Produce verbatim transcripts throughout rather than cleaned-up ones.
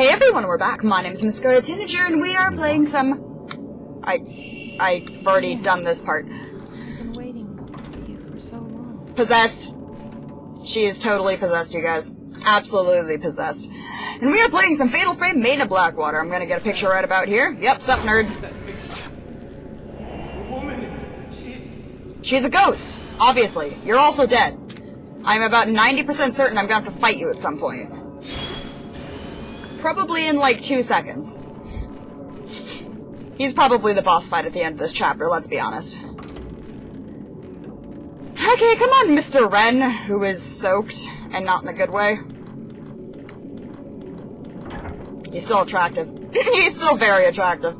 Hey everyone, we're back. My name's MissScarletTanager, and we are playing some... I... I've already done this part. I've been waiting for you for so long. Possessed. She is totally possessed, you guys. Absolutely possessed. And we are playing some Fatal Frame: Maiden of Black Water. I'm gonna get a picture right about here. Yep, sup, nerd. The woman, she's... she's a ghost, obviously. You're also dead. I'm about ninety percent certain I'm gonna have to fight you at some point. Probably in, like, two seconds. He's probably the boss fight at the end of this chapter, let's be honest. Okay, come on, Mister Ren, who is soaked, and not in a good way. He's still attractive. He's still very attractive.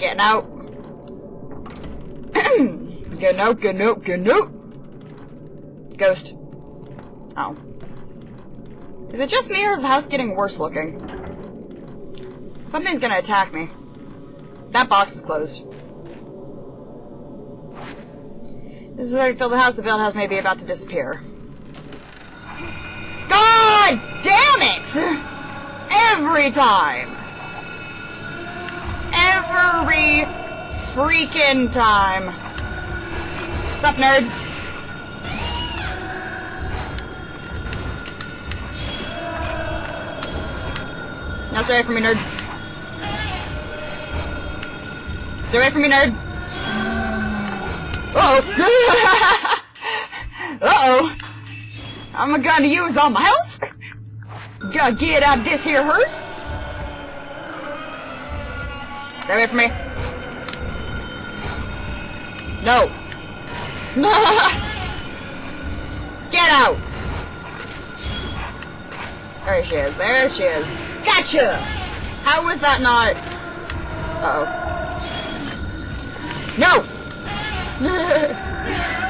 Getting out. Good note, good note, good note. Ghost. Oh. Is it just me, or is the house getting worse looking? Something's gonna attack me. That box is closed. This is where to fill the house. The Veiled House may be about to disappear. God damn it! Every time! Every freaking time! What's up, nerd? Now stay away from me, nerd. Stay away from me, nerd. Uh-oh. Uh-oh. I'm gonna use all my health. Gotta get out this here hearse. Stay away from me. No. Get out. There she is. There she is. Gotcha! How was that not... Uh-oh. No!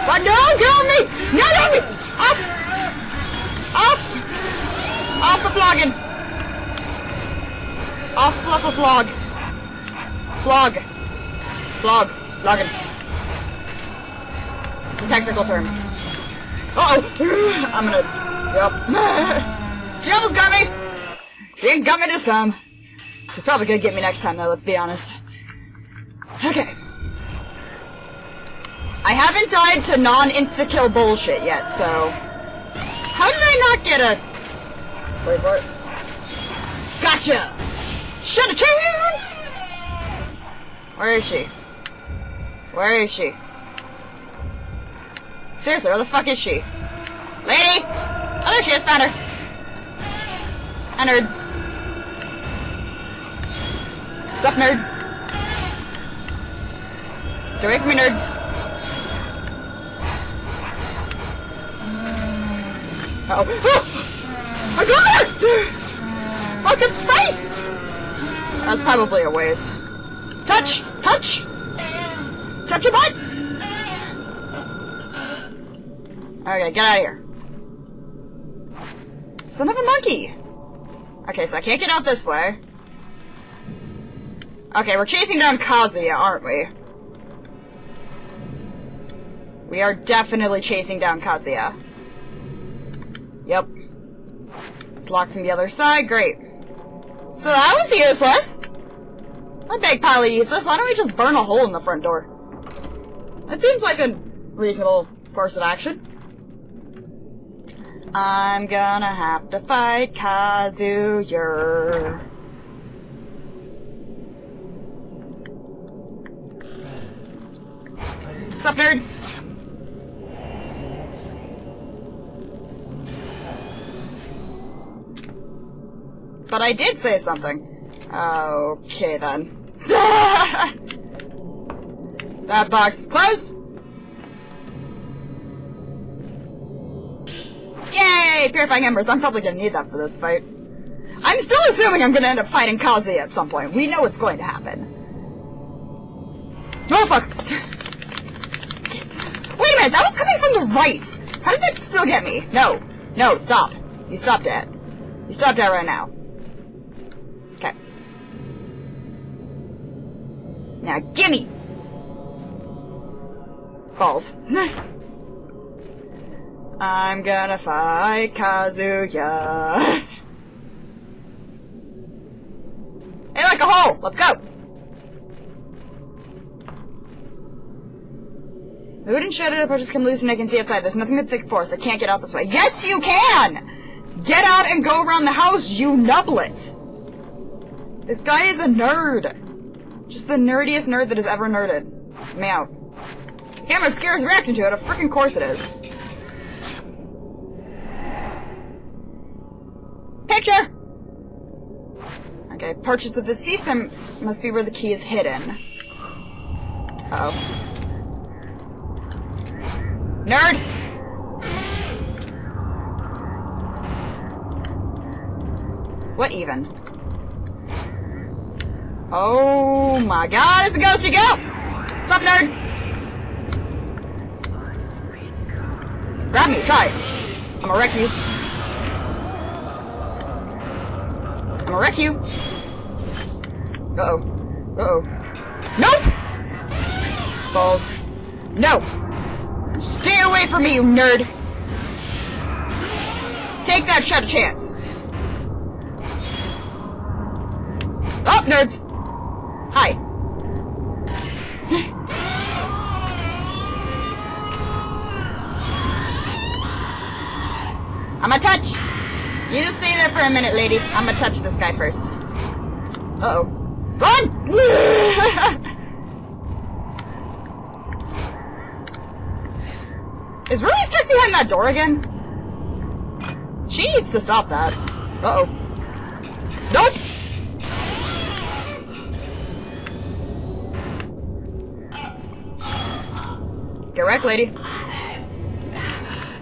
What? No! Get on me! No, get on me! Off! Off! Off the flogging! Off fluff a flog. Flog. Flog. Flogging. It's a technical term. Uh-oh! I'm gonna... Yep. She almost got me! She ain't got me this time. She's probably gonna get me next time, though, let's be honest. Okay. I haven't died to non-insta-kill bullshit yet, so... How did I not get a... Wait for it. Gotcha! Shut the tunes! Where is she? Where is she? Seriously, where the fuck is she? Lady! Oh, there she is, found her! I nerd. What's up, nerd? Stay away from me, nerd. Uh oh. Oh! I got her! Fucking face! That was probably a waste. Touch! Touch! Touch your butt! Okay, get out of here. Son of a monkey! Okay, so I can't get out this way. Okay, we're chasing down Kazuya, aren't we? We are definitely chasing down Kazuya. Yep. It's locked from the other side, great. So that was useless! That big pile of useless, why don't we just burn a hole in the front door? That seems like a reasonable course of action. I'm gonna have to fight Kazuya. What's up, nerd? But I did say something. Okay, then. That box is closed! Yay! Purifying Embers. I'm probably gonna need that for this fight. I'm still assuming I'm gonna end up fighting Kazuya at some point. We know it's going to happen. Oh, fuck! Wait a minute, that was coming from the right! How did that still get me? No. No, stop. You stopped that. You stopped that right now. Okay. Now, gimme! Balls. I'm gonna fight Kazuya. Hey, like a hole! Let's go! The wooden shutter approaches come loose and I can see outside. There's nothing but thick forest. I can't get out this way. Yes, you can! Get out and go around the house, you nublet! This guy is a nerd. Just the nerdiest nerd that has ever nerded. Me out. Camera Obscura's reaction to it. Of freaking course it is. Picture! Okay, purchase the deceased must be where the key is hidden. Uh-oh. Nerd! What even? Oh my god, it's a ghosty go! What's up, nerd? Grab me, try it. I'ma wreck you. I'ma wreck you. Uh-oh. Uh-oh. Nope! Balls. No! Stay away from me, you nerd! Take that shot a chance! Oh, nerds! Hi. I'ma touch! You just say that for a minute, lady. I'ma touch this guy first. Uh-oh. Run! Is Rui stuck behind that door again? She needs to stop that. Uh-oh. Nope! Get wrecked, lady.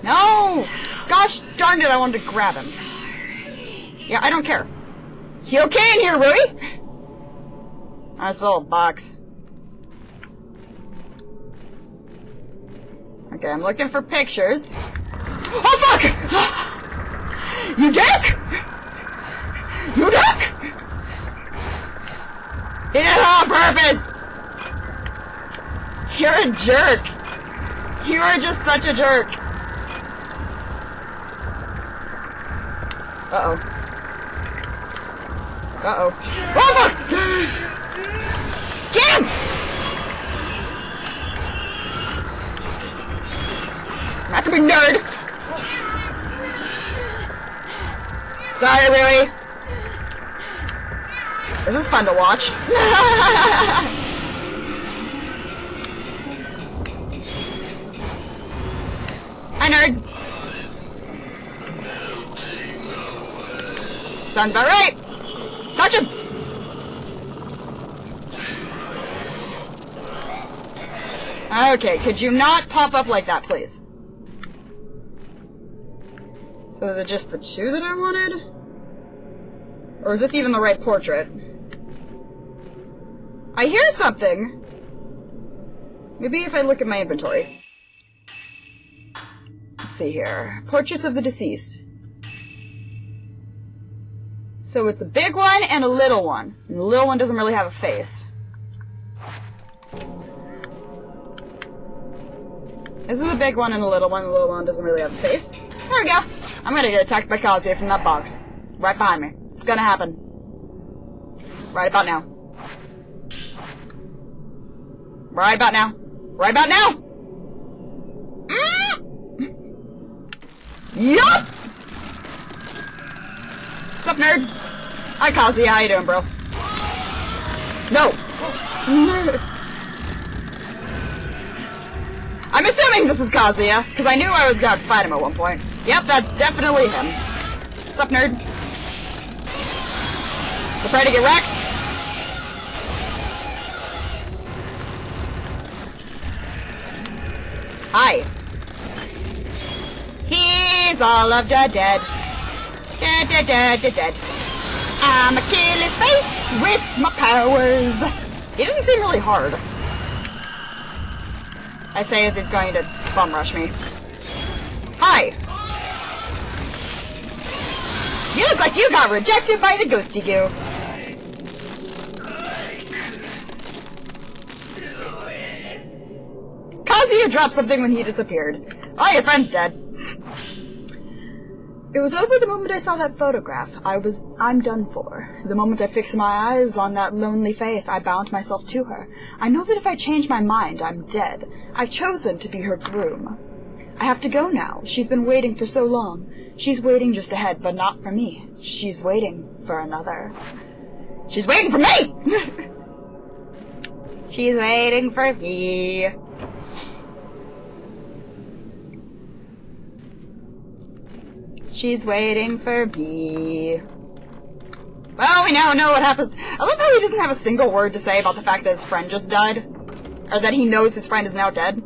No! Gosh darn it, I wanted to grab him. Yeah, I don't care. You okay in here, Rui? Nice little box. Okay, I'm looking for pictures. Oh, fuck! You dick! You dick! He did it on purpose! You're a jerk. You are just such a jerk. Uh-oh. Uh-oh. Oh, fuck! Get him! Not to be nerd! Sorry, Rui. This is fun to watch. Hi, nerd! Sounds about right! Touch him! Okay, could you not pop up like that, please? So is it just the two that I wanted? Or is this even the right portrait? I hear something! Maybe if I look at my inventory. Let's see here. Portraits of the deceased. So it's a big one and a little one. And the little one doesn't really have a face. This is a big one and a little one. The little one doesn't really have a face. There we go. I'm gonna get attacked by Kazuya from that box. Right behind me. It's gonna happen. Right about now. Right about now. Right about now! Mm. Yup! What's up, nerd? Hi, Kazuya. How you doing, bro? No! I'm assuming this is Kazuya, because I knew I was gonna have to fight him at one point. Yep, that's definitely him. What's up, nerd? Prepare to get wrecked. Hi. He's all of the dead. Dead, dead, dead, dead, dead. I'ma kill his face with my powers. He didn't seem really hard. I say as he's going to bum rush me. Hi. You look like you got rejected by the ghosty goo. Kazuya Kazuya dropped something when he disappeared. All your friends dead. It was over the moment I saw that photograph. I was... I'm done for. The moment I fixed my eyes on that lonely face, I bound myself to her. I know that if I change my mind, I'm dead. I've chosen to be her groom. I have to go now. She's been waiting for so long. She's waiting just ahead, but not for me. She's waiting for another. She's waiting for me! She's waiting for me. She's waiting for me. Well, we now know what happens. I love how he doesn't have a single word to say about the fact that his friend just died. Or that he knows his friend is now dead.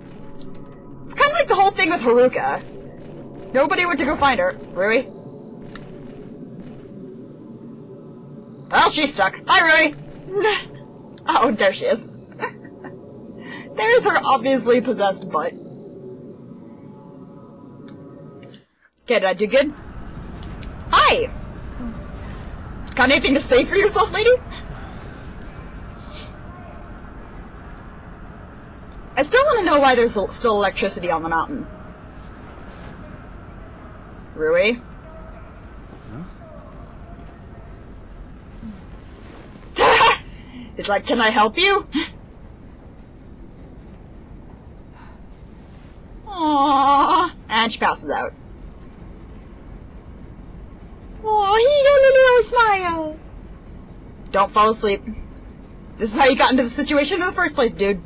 It's kind of like the whole thing with Haruka. Nobody went to go find her. Rui? Well, she's stuck. Hi, Rui! Oh, there she is. There's her obviously possessed butt. Okay, did I do good? Hi! Got anything to say for yourself, lady? I still want to know why there's still electricity on the mountain. Rui? Huh? It's like, can I help you? Aww. And she passes out. Oh, he got a little smile. Don't fall asleep. This is how you got into the situation in the first place, dude.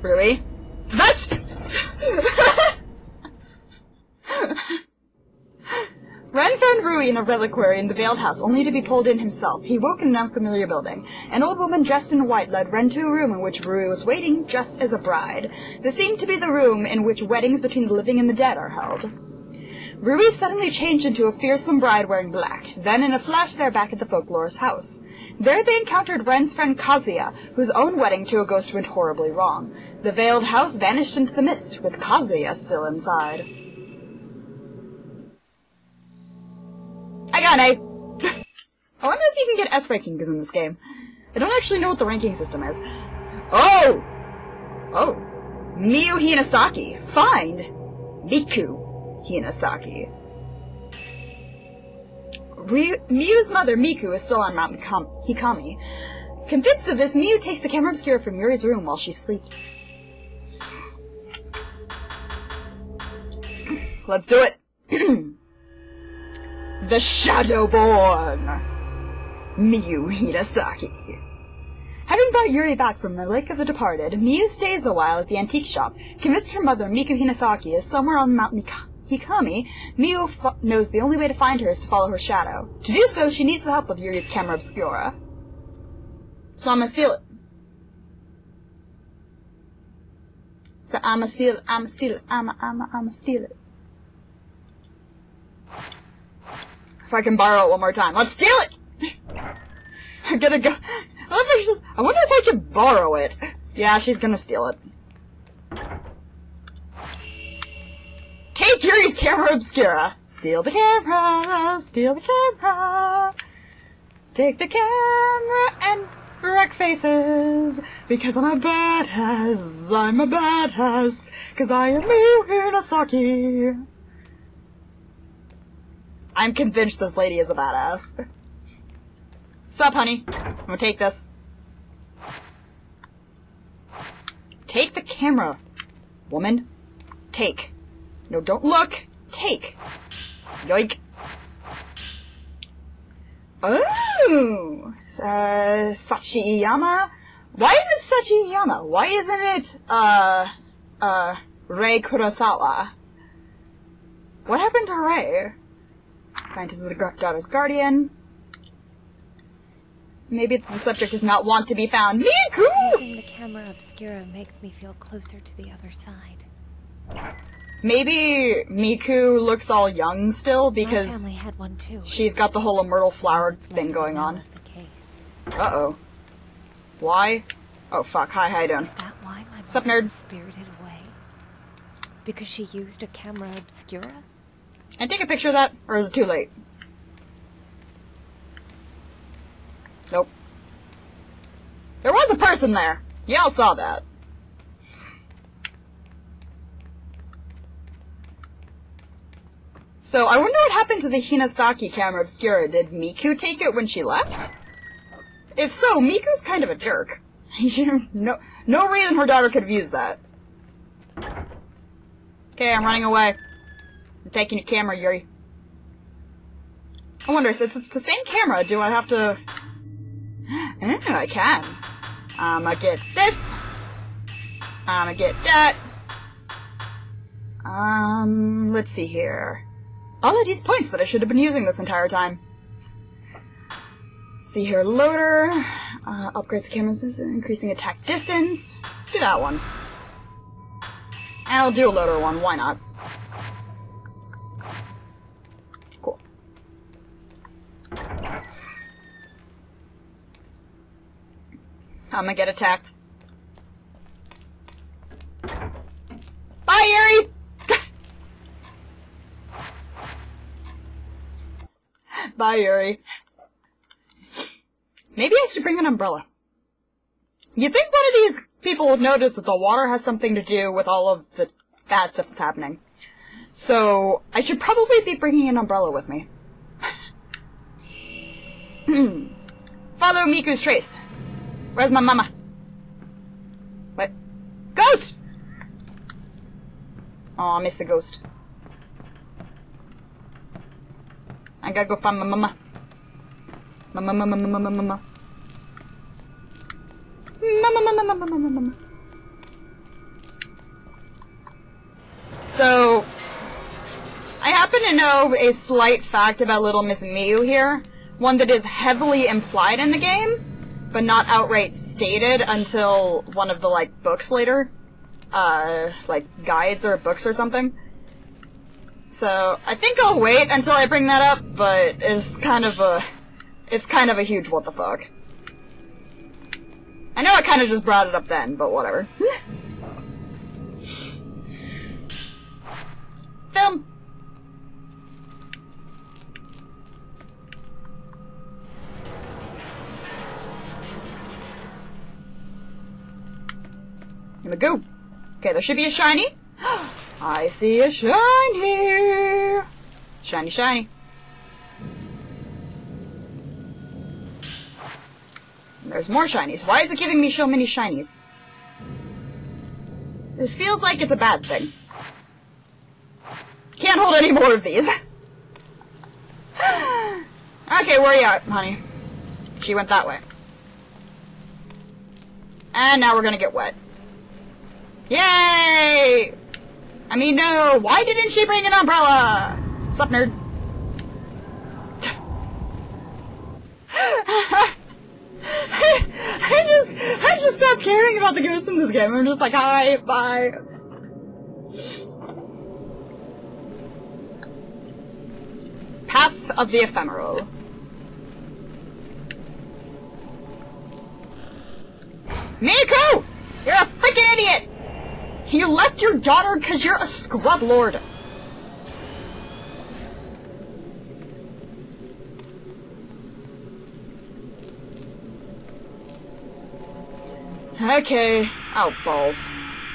Rui? Possessed! Ren found Rui in a reliquary in the Veiled House, only to be pulled in himself. He woke in an unfamiliar building. An old woman dressed in white led Ren to a room in which Rui was waiting, dressed as a bride. This seemed to be the room in which weddings between the living and the dead are held. Rui suddenly changed into a fearsome bride wearing black. Then, in a flash, they're back at the folklorist's house. There they encountered Ren's friend Kazuya, whose own wedding to a ghost went horribly wrong. The Veiled House vanished into the mist, with Kazuya still inside. I got an A! I wonder if you can get S rankings in this game. I don't actually know what the ranking system is. Oh! Oh. Miu Hinasaki. Find Miku Hinasaki. Re Miu's mother, Miku, is still on Mount Hikami. Convinced of this, Miu takes the camera obscura from Yuri's room while she sleeps. Let's do it! The Shadowborn! Miu Hinasaki. Having brought Yuri back from the Lake of the Departed, Miu stays a while at the antique shop. Convinced her mother, Miku Hinasaki, is somewhere on Mount Hikami, Miu f knows the only way to find her is to follow her shadow. To do so, she needs the help of Yuri's Camera Obscura. So I must steal it. So I must steal it, I must steal it, I must, I must, I must steal it. If I can borrow it one more time. Let's steal it! I'm gonna go... I wonder if I can borrow it. Yeah, she's gonna steal it. Take Yuri's Camera Obscura! Steal the camera! Steal the camera! Take the camera and wreck faces! Because I'm a badass! I'm a badass! Cause I am Miu Hinasaki! I'm convinced this lady is a badass. Sup, honey? I'm gonna take this. Take the camera, woman. Take. No, don't look. Take. Yoink. Oh! Uh, Sachiyama? Why is it Sachiyama? Why isn't it, uh, uh, Rei Kurosawa? What happened to Rei? Scientist is the daughter's guardian. Maybe the subject does not want to be found. Miku! Using the camera obscura makes me feel closer to the other side. Maybe Miku looks all young still because had one too. She's got the whole immortal flower thing going on. Uh-oh. Why? Oh, fuck. Hi, how you doing? Is that why my Sup, nerd? Spirited away? Because she used a camera obscura? Can I take a picture of that? Or is it too late? Nope. There was a person there! Y'all saw that. So, I wonder what happened to the Hinasaki Camera Obscura. Did Miku take it when she left? If so, Miku's kind of a jerk. no, no reason her daughter could have used that. Okay, I'm running away. I'm taking your camera, Yuri. I wonder, since it's the same camera, do I have to... Oh, I can. I'ma get this. I'ma get that. Um, let's see here. All of these points that I should have been using this entire time. See here, loader. Uh, upgrades the cameras, increasing attack distance. Let's do that one. And I'll do a loader one, why not? Cool. I'm gonna get attacked. Bye, Yuri! Bye, Yuri. Maybe I should bring an umbrella. You think one of these people would notice that the water has something to do with all of the bad stuff that's happening. So, I should probably be bringing an umbrella with me. Follow Miku's trace. Where's my mama? What? Ghost! Oh, I missed the ghost. I gotta go find my mama. Mama, mama, mama, mama, mama. Mama, mama, mama, mama, mama. So, I happen to know a slight fact about Little Miss Miu here. One that is heavily implied in the game, but not outright stated until one of the, like, books later. Uh, like, guides or books or something. So, I think I'll wait until I bring that up, but it's kind of a... It's kind of a huge what the fuck. I know I kind of just brought it up then, but whatever. Film! I'm gonna go. Okay, there should be a shiny. I see a shiny! Shiny, shiny. There's more shinies. Why is it giving me so many shinies? This feels like it's a bad thing. Can't hold any more of these. Okay, where are you at, honey? She went that way. And now we're gonna get wet. Yay! I mean, no! Why didn't she bring an umbrella? Sup, nerd? I just, I just stopped caring about the ghosts in this game. I'm just like, hi, bye. Path of the Ephemeral. Miku! You're a freaking idiot! You left your daughter because you're a scrub lord. Okay. Oh, balls.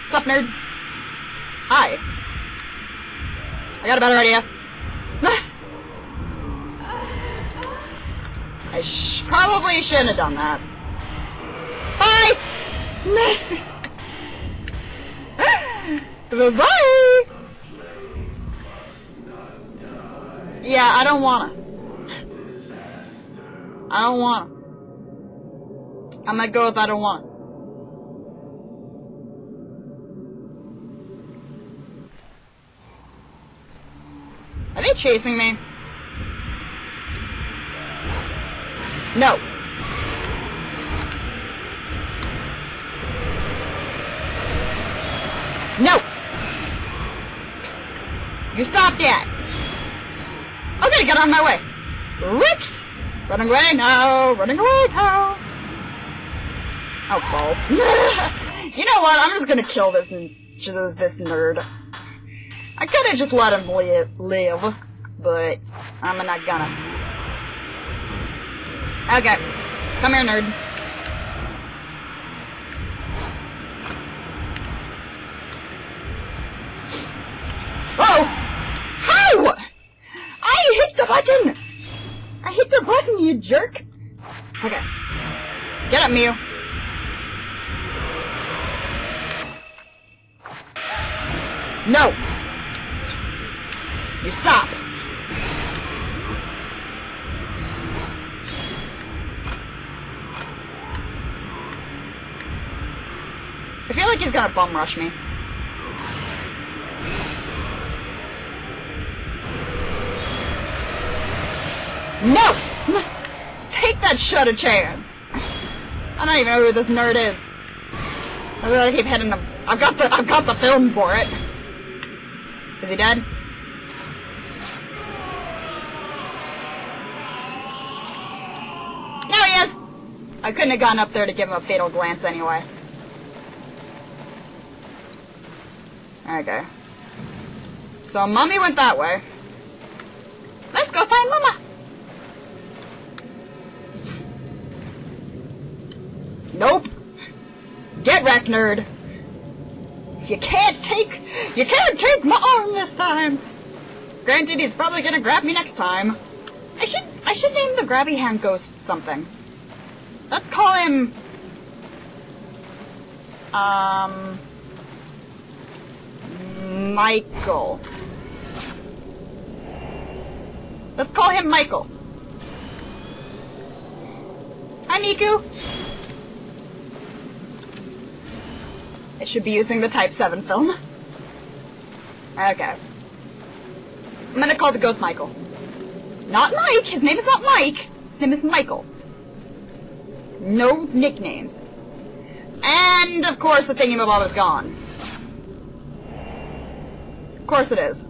Sup, nerd? Hi. I got a better idea. I sh probably shouldn't have done that. Bye! Bye-bye! Yeah, I don't wanna. I don't wanna. I'm gonna go with I don't wanna. Are they chasing me? No. No! You stopped yet! Okay, get out of my way! Ripped! Running away now! Running away now! Oh, balls. You know what? I'm just gonna kill this, this nerd. I could've just let him live. but I'm not gonna. Okay. Come here, nerd. Oh! How? I hit the button! I hit the button, you jerk! Okay. Get up, Miu. No! You stop! I feel like he's gonna bum rush me. No! Take that shot a chance! I don't even know who this nerd is. I gotta keep hitting him. I've got the I've got the film for it. Is he dead? There he is! I couldn't have gotten up there to give him a fatal glance anyway. Okay. So Mommy went that way. Let's go find Mama! Nope! Get wrecked, nerd! You can't take, you can't take my arm this time! Granted, he's probably gonna grab me next time. I should, I should name the grabby hand ghost something. Let's call him... Um... Michael. Let's call him Michael. Hi, Miku! It should be using the Type seven film. Okay. I'm gonna call the ghost Michael. Not Mike! His name is not Mike! His name is Michael. No nicknames. And, of course, the thingamabob is gone. Of course it is.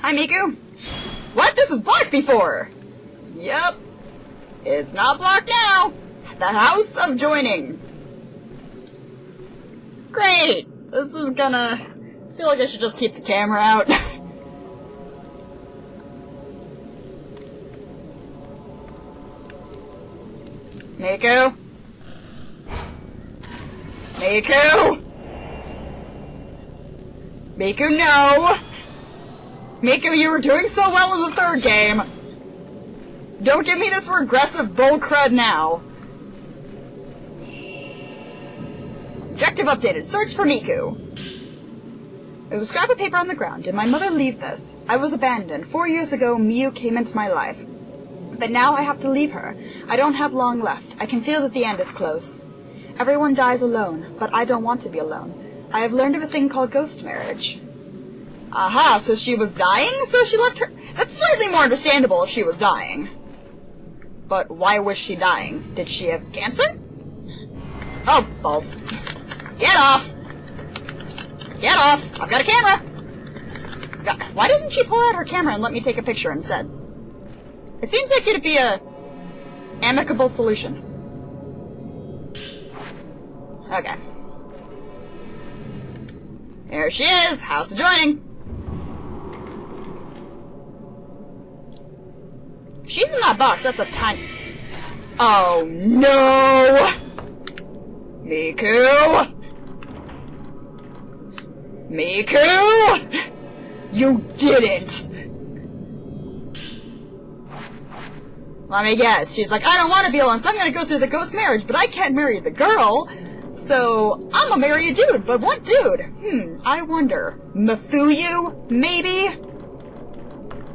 Hi, Miku! What? This was blocked before! Yep. It's not blocked now! The House of Joining. Great! This is gonna... I feel like I should just keep the camera out. Miku? Miku? Miku, no! Miku, you were doing so well in the third game! Don't give me this regressive bull crud now! Objective updated. Search for Miku. There's a scrap of paper on the ground. Did my mother leave this? I was abandoned. Four years ago, Miu came into my life. But now I have to leave her. I don't have long left. I can feel that the end is close. Everyone dies alone, but I don't want to be alone. I have learned of a thing called ghost marriage. Aha, so she was dying, so she left her... That's slightly more understandable if she was dying. But why was she dying? Did she have cancer? Oh, balls. Get off! Get off! I've got a camera! God, why doesn't she pull out her camera and let me take a picture instead? It seems like it'd be a... amicable solution. Okay. Here she is! House adjoining! If she's in that box, that's a tiny... Oh no! Miku! Miku! You didn't! Let me guess. She's like, I don't want to be alone, so I'm gonna go through the ghost marriage, but I can't marry the girl, so I'm gonna marry a dude, but what dude? Hmm, I wonder. Mafuyu, maybe?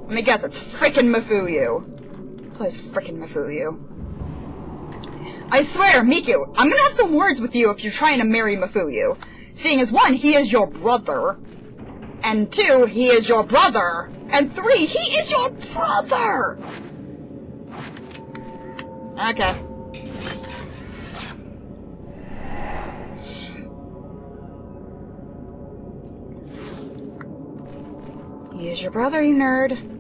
Let me guess, it's frickin' Mafuyu. That's why it's frickin' Mafuyu. I swear, Miku, I'm gonna have some words with you if you're trying to marry Mafuyu. Seeing as, one, he is your brother, and two, he is your brother, and three, he is your brother! Okay. He is your brother, you nerd.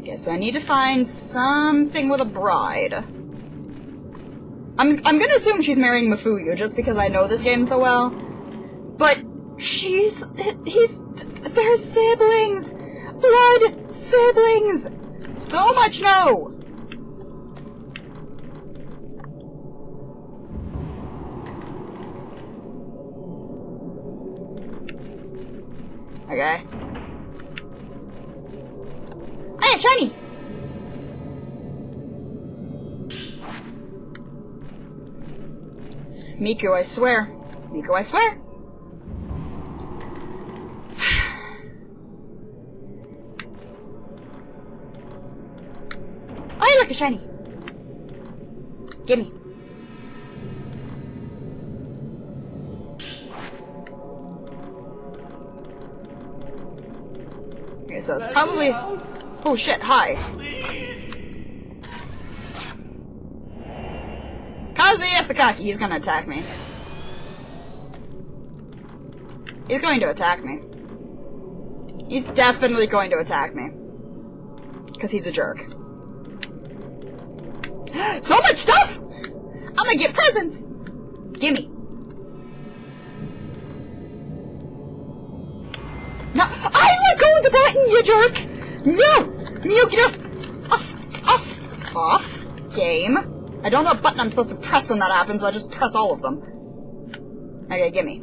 Okay, so I need to find something with a bride. I'm, I'm gonna assume she's marrying Mafuyu, just because I know this game so well. But she's... he's... they're siblings! Blood siblings! So much no! Okay. Ah, yeah, shiny! Miku, I swear. Miku, I swear! Oh, you look, a shiny! Gimme. Okay, so it's probably... oh shit, hi! Kazuya Sakaki, he's gonna attack me. He's going to attack me. He's definitely going to attack me. Because he's a jerk. So much stuff! I'm gonna get presents! Gimme. No! I let go of the button, you jerk! No! You get off! Off! Off! Off! Game. I don't know what button I'm supposed to press when that happens, so I just press all of them. Okay, gimme.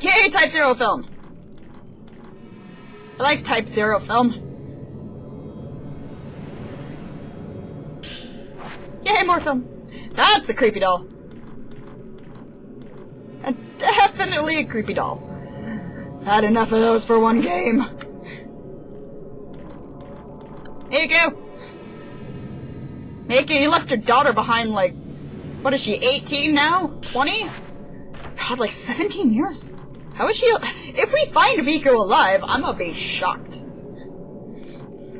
Yay, Type Zero film! I like Type Zero film. Yay, more film! That's a creepy doll! A definitely a creepy doll. Had enough of those for one game. Here you go! Miku, you left your daughter behind like... what is she, eighteen now? twenty? God, like seventeen years? How is she... if we find Miku alive, I'm gonna be shocked.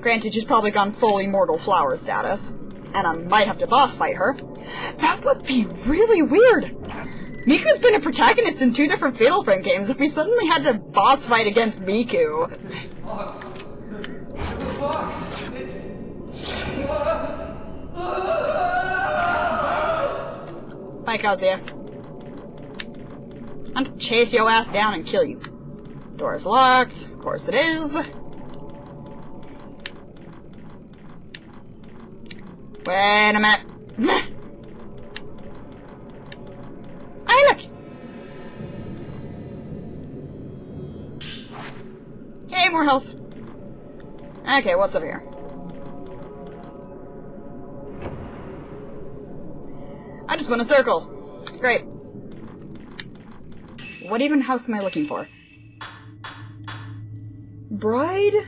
Granted, she's probably gone full immortal flower status. And I might have to boss fight her. That would be really weird! Miku's been a protagonist in two different Fatal Frame games. If we suddenly had to boss fight against Miku... Bye, Kazuya. I'm gonna chase your ass down and kill you. Door's locked. Of course it is. Wait a minute. Hey, look! Hey, more health. Okay, what's up here? I just want a circle. Great. What even house am I looking for? Bride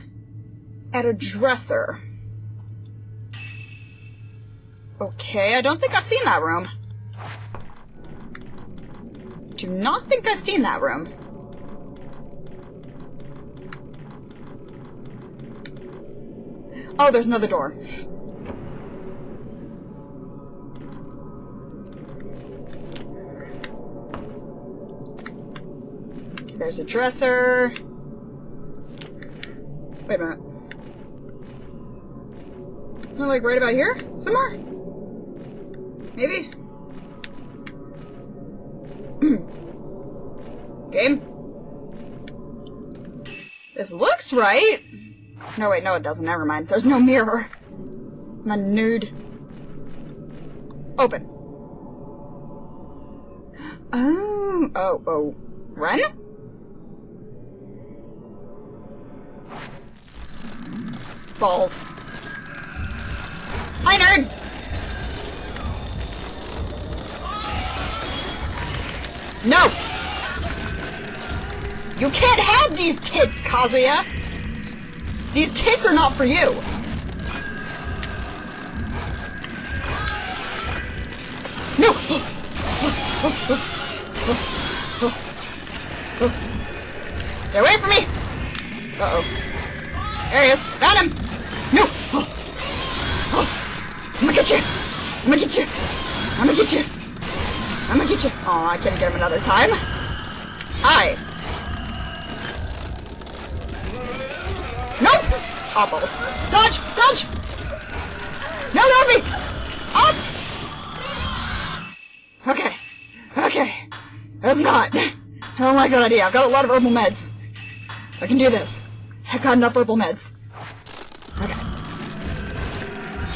at a dresser. Okay, I don't think I've seen that room. Do not think I've seen that room. Oh, there's another door. There's a dresser. Wait a minute. No, like right about here? Somewhere? Maybe? Game? This looks right! No, wait, no it doesn't. Never mind. There's no mirror. I'm a nude. Open. Oh, oh, oh. Ren? Balls. Hi, nerd! No! You can't have these tits, Kazuya! These tits are not for you! No! Stay away from me! Uh-oh. There he is! Got him! No! Oh. Oh. I'm gonna get you! I'm gonna get you! I'm gonna get you! I'm gonna get you! Aw, oh, I couldn't get him another time. Hi! Nope! Aw, balls. Dodge! Dodge! No, no, me! Off! Okay. Okay. That's not. I don't like that idea. I've got a lot of herbal meds. I can do this. I've got enough herbal meds. Okay.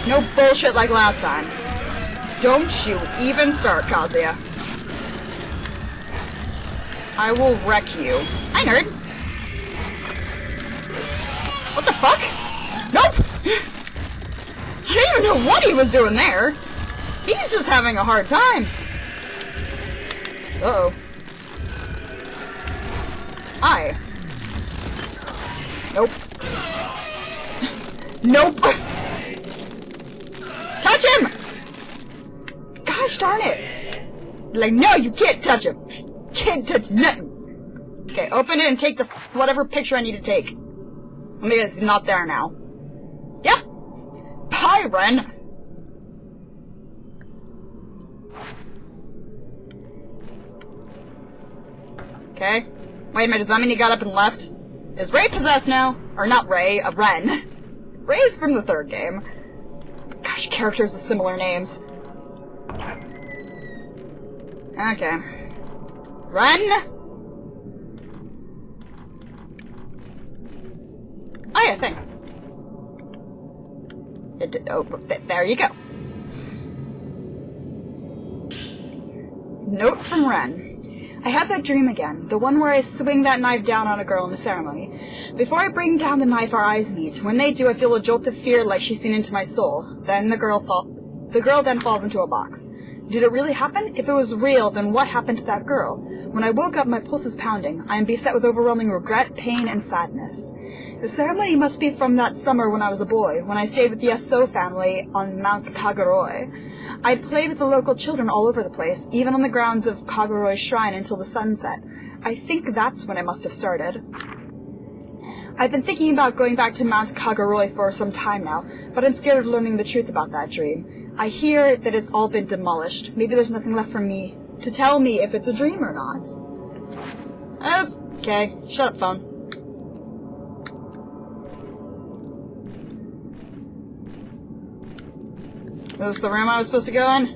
No bullshit like last time. Don't you even start, Kazuya. I will wreck you. Hi, nerd. What the fuck? Nope! I didn't even know what he was doing there. He's just having a hard time. Uh-oh. I. Nope. Nope! Touch him! Gosh darn it! Like, no, you can't touch him! Can't touch nothing! Okay, open it and take the f whatever picture I need to take. I mean, it's not there now. Yep! Bye, Ren! Okay. Wait a minute, does that mean he got up and left? Is Rei possessed now? Or not Rei, uh, Ren. Rei's from the third game. Gosh, characters with similar names. Okay. Ren? Oh, yeah, thing. It did, oh, there you go. Note from Ren. I had that dream again, the one where I swing that knife down on a girl in the ceremony. Before I bring down the knife, our eyes meet. When they do, I feel a jolt of fear like she's seen into my soul. Then the girl fall. The girl then falls into a box. Did it really happen? If it was real, then what happened to that girl? When I woke up, my pulse is pounding. I am beset with overwhelming regret, pain, and sadness. The ceremony must be from that summer when I was a boy, when I stayed with the Yasso family on Mount Kagaroi. I played with the local children all over the place, even on the grounds of Kagaroi Shrine until the sunset. I think that's when it must have started. I've been thinking about going back to Mount Kagaroi for some time now, but I'm scared of learning the truth about that dream. I hear that it's all been demolished. Maybe there's nothing left for me to tell me if it's a dream or not. Okay, shut up, phone. Is this the room I was supposed to go in?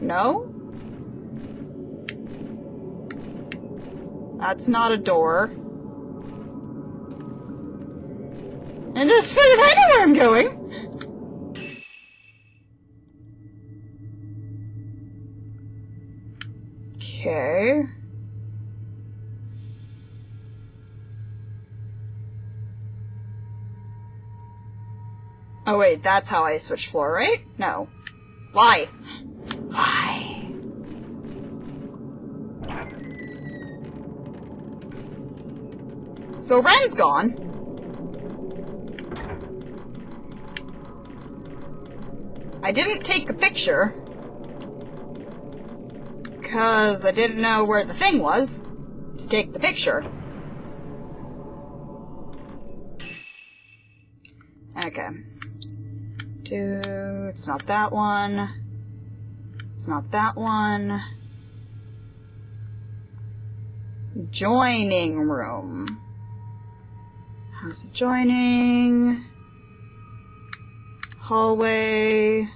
No? That's not a door. And I figured I know where I'm going. Okay. Oh wait, that's how I switch floor, right? No. Why? Why? So Ren's gone. I didn't take the picture. Because I didn't know where the thing was to take the picture. Okay. It's not that one. It's not that one. Joining room. House adjoining. Hallway.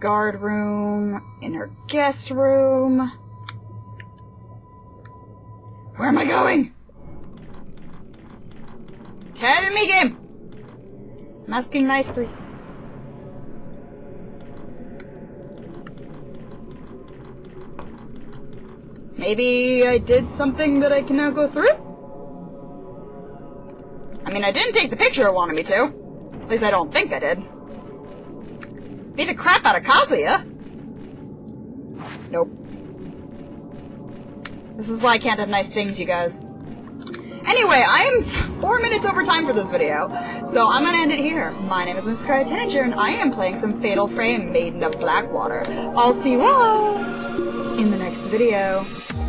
Guard room. Inner guest room. Where am I going? Tell me, game! I'm asking nicely. Maybe I did something that I can now go through? I mean, I didn't take the picture it wanted me to. At least I don't think I did. Beat the crap out of Kazuya! Nope. This is why I can't have nice things, you guys. Anyway, I am four minutes over time for this video, so I'm gonna end it here. My name is MissScarletTanager, and I am playing some Fatal Frame: Maiden of Black Water. I'll see you all in the next video.